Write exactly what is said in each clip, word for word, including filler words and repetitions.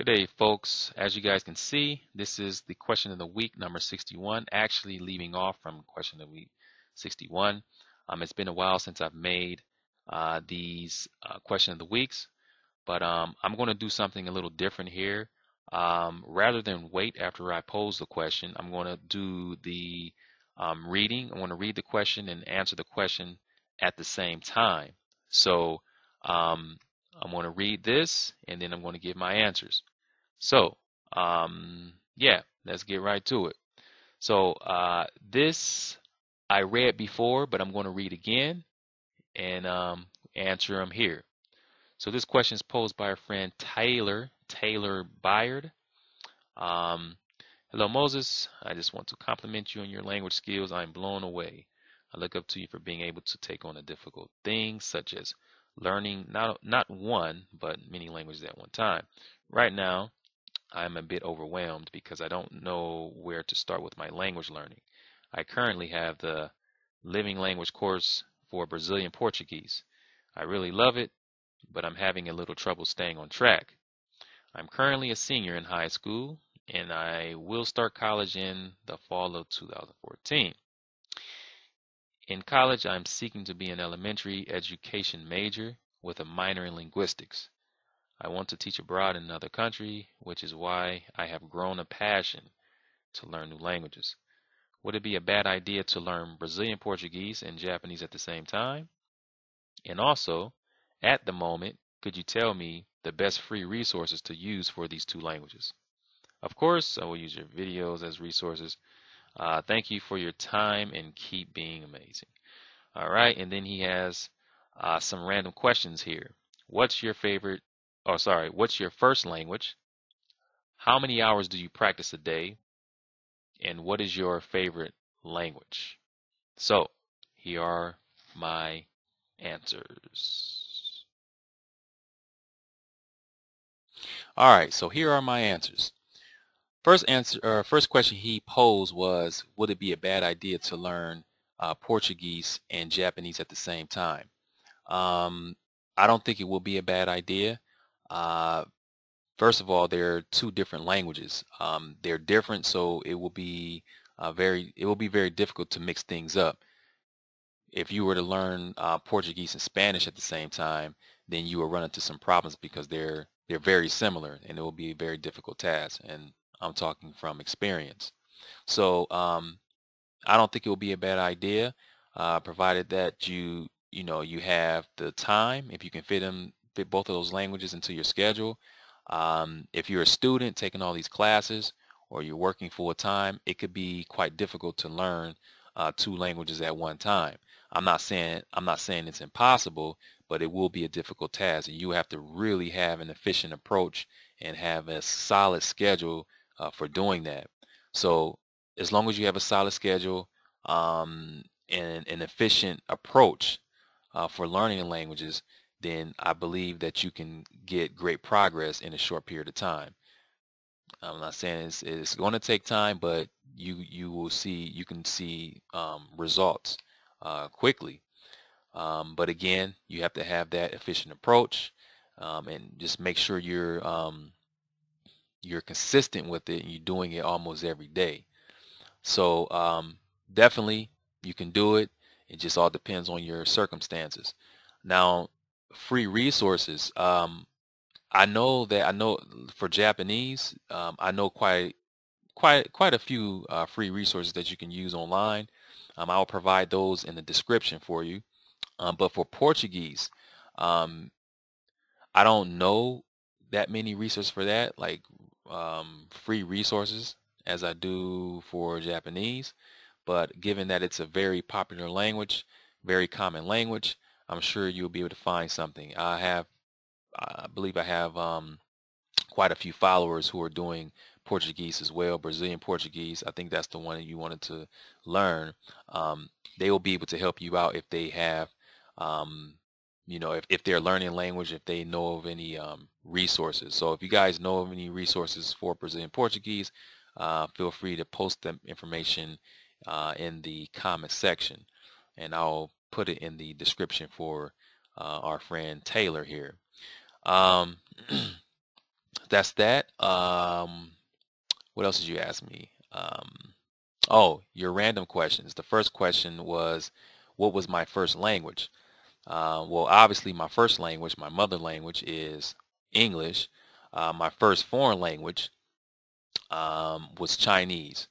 Good day, folks. As you guys can see, this is the question of the week, number sixty-one, actually leaving off from question of the week sixty-one. Um, it's been a while since I've made uh, these uh, question of the weeks, but um, I'm going to do something a little different here. Um, rather than wait after I pose the question, I'm going to do the um, reading. I want to read the question and answer the question at the same time. So um, I'm going to read this, and then I'm going to give my answers. So, um, yeah, let's get right to it. So uh, this I read before, but I'm going to read again and um, answer them here. So this question is posed by our friend Taylor, Taylor Bayard. Um, Hello, Moses. I just want to compliment you on your language skills. I'm blown away. I look up to you for being able to take on a difficult thing, such as learning not, not one, but many languages at one time. Right now, I'm a bit overwhelmed because I don't know where to start with my language learning. I currently have the Living Language course for Brazilian Portuguese. I really love it, but I'm having a little trouble staying on track. I'm currently a senior in high school, and I will start college in the fall of two thousand fourteen. In college, I'm seeking to be an elementary education major with a minor in linguistics. I want to teach abroad in another country, which is why I have grown a passion to learn new languages. Would it be a bad idea to learn Brazilian Portuguese and Japanese at the same time? And also, at the moment, could you tell me the best free resources to use for these two languages? Of course, I will use your videos as resources. Uh, thank you for your time and keep being amazing. All right, and then he has uh, some random questions here. What's your favorite, oh sorry, what's your first language? How many hours do you practice a day? And what is your favorite language? So here are my answers. All right, so here are my answers. First answer, or first question he posed was, would it be a bad idea to learn uh, Portuguese and Japanese at the same time? Um, I don't think it will be a bad idea. Uh, first of all, they're two different languages. Um, they're different, so it will be uh, very it will be very difficult to mix things up. If you were to learn uh, Portuguese and Spanish at the same time, then you will run into some problems because they're they're very similar, and it will be a very difficult task. And I'm talking from experience. So um, I don't think it will be a bad idea, uh, provided that you you know you have the time. If you can fit them, fit both of those languages into your schedule. Um, if you're a student taking all these classes, or you're working full time, it could be quite difficult to learn uh, two languages at one time. I'm not saying I'm not saying it's impossible, but it will be a difficult task, and you have to really have an efficient approach and have a solid schedule Uh, for doing that. So as long as you have a solid schedule um, and an efficient approach uh, for learning languages, then I believe that you can get great progress in a short period of time. I'm not saying it's, it's going to take time, but you you will see you can see um, results uh, quickly. Um, but again, you have to have that efficient approach um, and just make sure you're um, you're consistent with it and you're doing it almost every day. So um, definitely you can do it. It just all depends on your circumstances. Now, free resources. Um, I know that I know for Japanese, um, I know quite quite quite a few uh, free resources that you can use online. Um, I'll provide those in the description for you. Um, but for Portuguese, um, I don't know that many resources for that, like Um, free resources as I do for Japanese, but given that it's a very popular language, very common language, I'm sure you'll be able to find something. I have, I believe I have um, quite a few followers who are doing Portuguese as well, Brazilian Portuguese. I think that's the one that you wanted to learn. Um, they will be able to help you out if they have, um, you know, if, if they're learning language, if they know of any um, resources. So if you guys know of any resources for Brazilian Portuguese, uh, feel free to post them information uh, in the comment section, and I'll put it in the description for uh, our friend Taylor here. Um, that's that. Um, what else did you ask me? Um, oh, your random questions. The first question was, what was my first language? Uh, well, obviously my first language, my mother language, is English. Uh, my first foreign language um, was Chinese.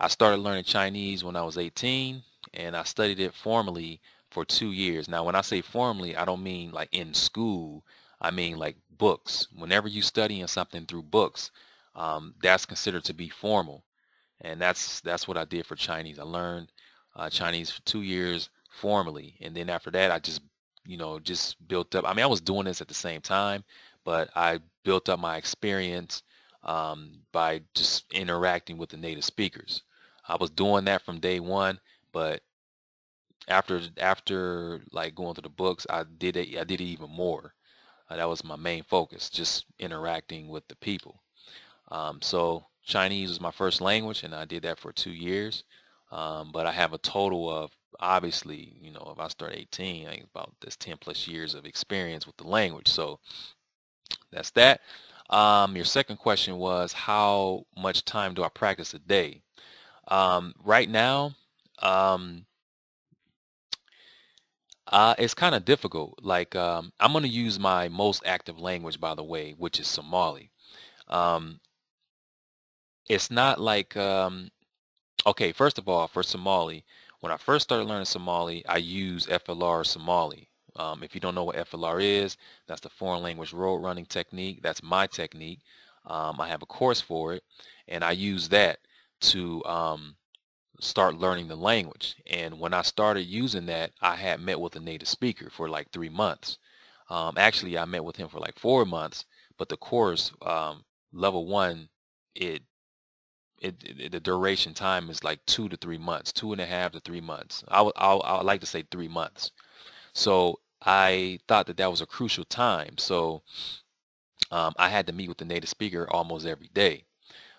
I started learning Chinese when I was eighteen, and I studied it formally for two years. Now, when I say formally, I don't mean like in school. I mean like books. Whenever you're studying something through books, um, that's considered to be formal. And that's that's what I did for Chinese. I learned uh, Chinese for two years formally. And then after that, I just, you know, just built up. I mean, I was doing this at the same time, but I built up my experience um, by just interacting with the native speakers. I was doing that from day one, but after after like going through the books, I did it. I did it even more. Uh, that was my main focus, just interacting with the people. Um, so Chinese was my first language, and I did that for two years. Um, but I have a total of, obviously, you know, if I start eighteen, I think about this ten plus years of experience with the language. So that's that. Um, your second question was, how much time do I practice a day? Um, right now, um, Uh, it's kind of difficult. Like, um, I'm going to use my most active language, by the way, which is Somali. Um, it's not like, um, okay, first of all, for Somali, when I first started learning Somali, I used F L R Somali. Um, if you don't know what F L R is, that's the Foreign Language Road Running Technique. That's my technique. Um, I have a course for it, and I use that to um, start learning the language. And when I started using that, I had met with a native speaker for like three months. Um, actually, I met with him for like four months. But the course, um, level one, it, it, it the duration time is like two to three months, two and a half to three months. I would I, I would like to say three months. So I thought that that was a crucial time. So um, I had to meet with the native speaker almost every day,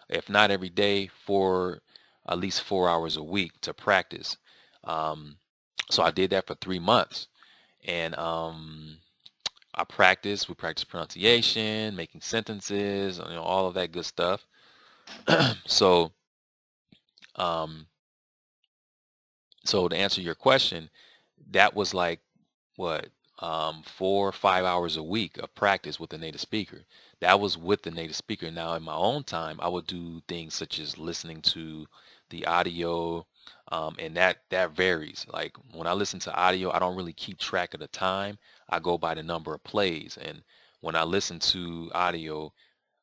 if not every day, for at least four hours a week to practice. Um, so I did that for three months. And um, I practiced, we practiced pronunciation, making sentences, you know, all of that good stuff. so, um, so to answer your question, that was like, what, um, four or five hours a week of practice with the native speaker. That was with the native speaker. Now, in my own time, I would do things such as listening to the audio, um, and that that varies. Like when I listen to audio, I don't really keep track of the time. I go by the number of plays, and when I listen to audio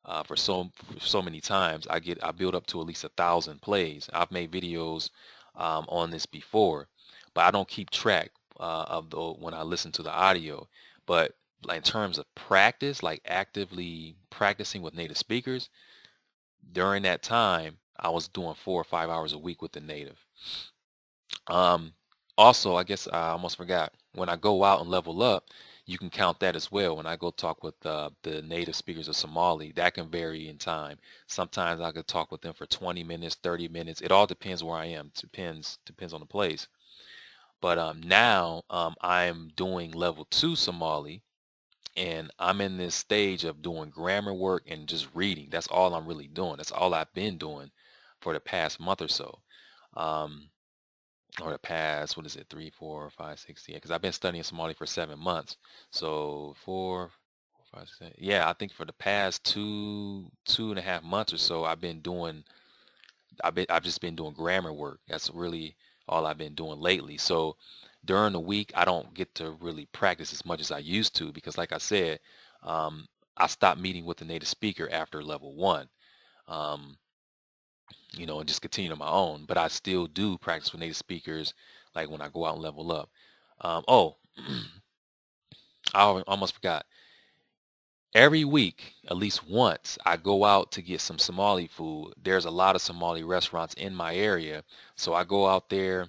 uh, for so for so many times, I get I build up to at least a thousand plays. I've made videos um, on this before, but I don't keep track uh, of the when I listen to the audio, but in terms of practice, like actively practicing with native speakers, during that time, I was doing four or five hours a week with the native. Um, also, I guess I almost forgot, when I go out and level up, you can count that as well. When I go talk with uh, the native speakers of Somali, that can vary in time. Sometimes I could talk with them for twenty minutes, thirty minutes. It all depends where I am. Depends, depends on the place. But um, now um, I'm doing level two Somali. And I'm in this stage of doing grammar work and just reading. That's all I'm really doing. That's all I've been doing for the past month or so. Um, or the past, what is it, three, four, five, six, yeah, because I've been studying Somali for seven months. So four, five, six, yeah, I think for the past two, two and a half months or so, I've been doing, I've, been, I've just been doing grammar work. That's really all I've been doing lately. So during the week, I don't get to really practice as much as I used to because, like I said, um, I stopped meeting with the native speaker after level one, um, you know, and just continue on my own. But I still do practice with native speakers, like when I go out and level up. Um, oh, I almost forgot. Every week, at least once, I go out to get some Somali food. There's a lot of Somali restaurants in my area, so I go out there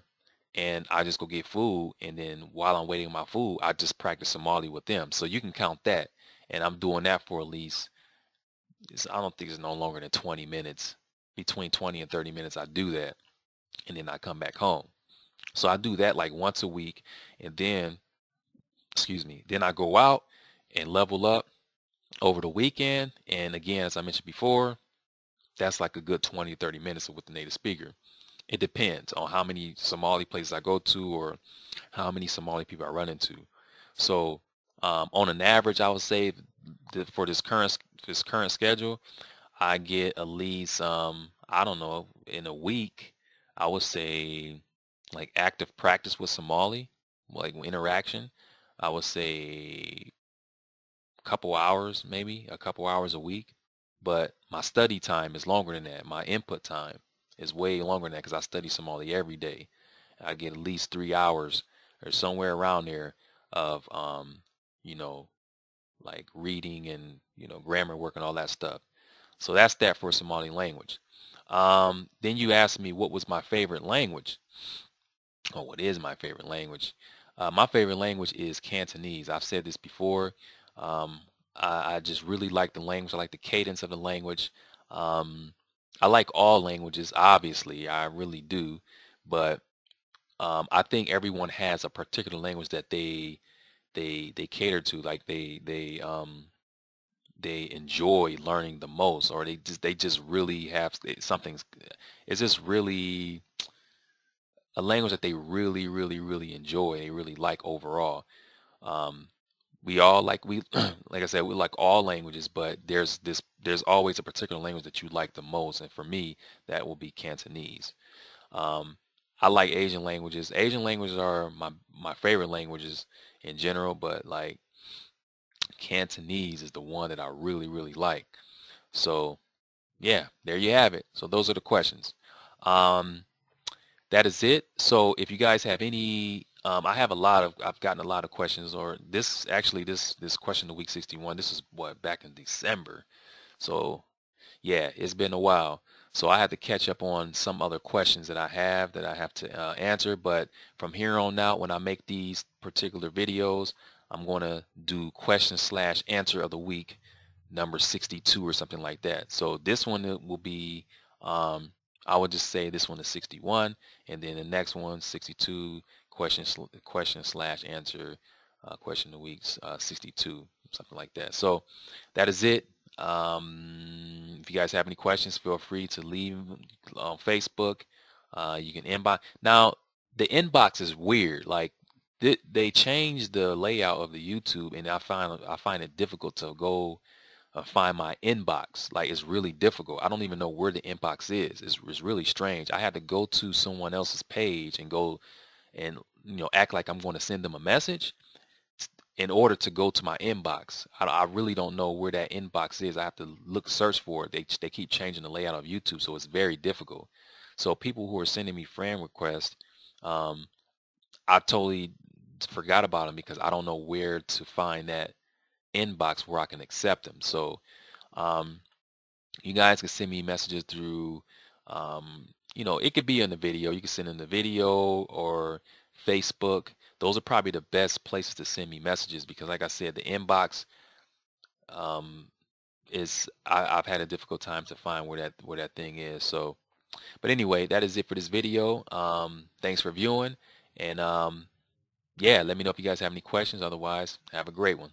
and I just go get food, and then while I'm waiting on my food, I just practice Somali with them. So you can count that, and I'm doing that for at least, I don't think it's no longer than twenty minutes. Between twenty and thirty minutes, I do that, and then I come back home. So I do that like once a week, and then, excuse me, then I go out and level up, over the weekend. And again, as I mentioned before, that's like a good twenty, thirty minutes with the native speaker. It depends on how many Somali places I go to or how many Somali people I run into. So um, on an average, I would say that for this current this current schedule, I get at least, um, I don't know, in a week, I would say like active practice with Somali, like interaction, I would say a couple hours, maybe a couple hours a week. But my study time is longer than that. My input time is way longer than that because I study Somali every day. I get at least three hours or somewhere around there of, um, you know, like reading and, you know, grammar work and all that stuff. So that's that for Somali language. Um, then you asked me what was my favorite language. Oh, what is my favorite language? Uh, my favorite language is Cantonese. I've said this before. Um, I, I just really like the language. I like the cadence of the language. Um, I like all languages, obviously. I really do. But um, I think everyone has a particular language that they they they cater to, like they they um, they enjoy learning the most, or they just they just really have something. It's just really a language that they really, really, really enjoy. They really like overall. Um, we all like we like I said, we like all languages, but there's this there's always a particular language that you like the most, and for me, that will be Cantonese. Um, I like Asian languages. Asian languages are my my favorite languages in general, but like Cantonese is the one that I really, really like. So yeah, there you have it. So those are the questions. Um, that is it. So if you guys have any, um, I have a lot of, I've gotten a lot of questions, or this, actually this, this question of week sixty-one, this is what, back in December. So yeah, it's been a while. So I have to catch up on some other questions that I have that I have to uh, answer. But from here on out, when I make these particular videos, I'm going to do question slash answer of the week number sixty-two or something like that. So this one will be, um, I would just say this one is sixty-one, and then the next one, sixty-two, question, sl question slash answer, uh, question of the week, uh, sixty-two, something like that. So that is it. Um, if you guys have any questions, feel free to leave on Facebook. Uh, you can inbox. Now, the inbox is weird. Like, they changed the layout of the YouTube, and I find I find it difficult to go uh, find my inbox. Like, it's really difficult. I don't even know where the inbox is. It's, it's really strange. I had to go to someone else's page and go and, you know, act like I'm going to send them a message in order to go to my inbox. I, I really don't know where that inbox is. I have to look, search for it. They they keep changing the layout of YouTube, so it's very difficult. So people who are sending me friend requests, um, I totally forgot about them because I don't know where to find that inbox where I can accept them. So um, you guys can send me messages through, um, you know, it could be in the video. You can send in the video or Facebook. Those are probably the best places to send me messages because, like I said, the inbox um, is, I, I've had a difficult time to find where that, where that thing is. So, but anyway, that is it for this video. Um, thanks for viewing. And um, yeah, let me know if you guys have any questions. Otherwise, have a great one.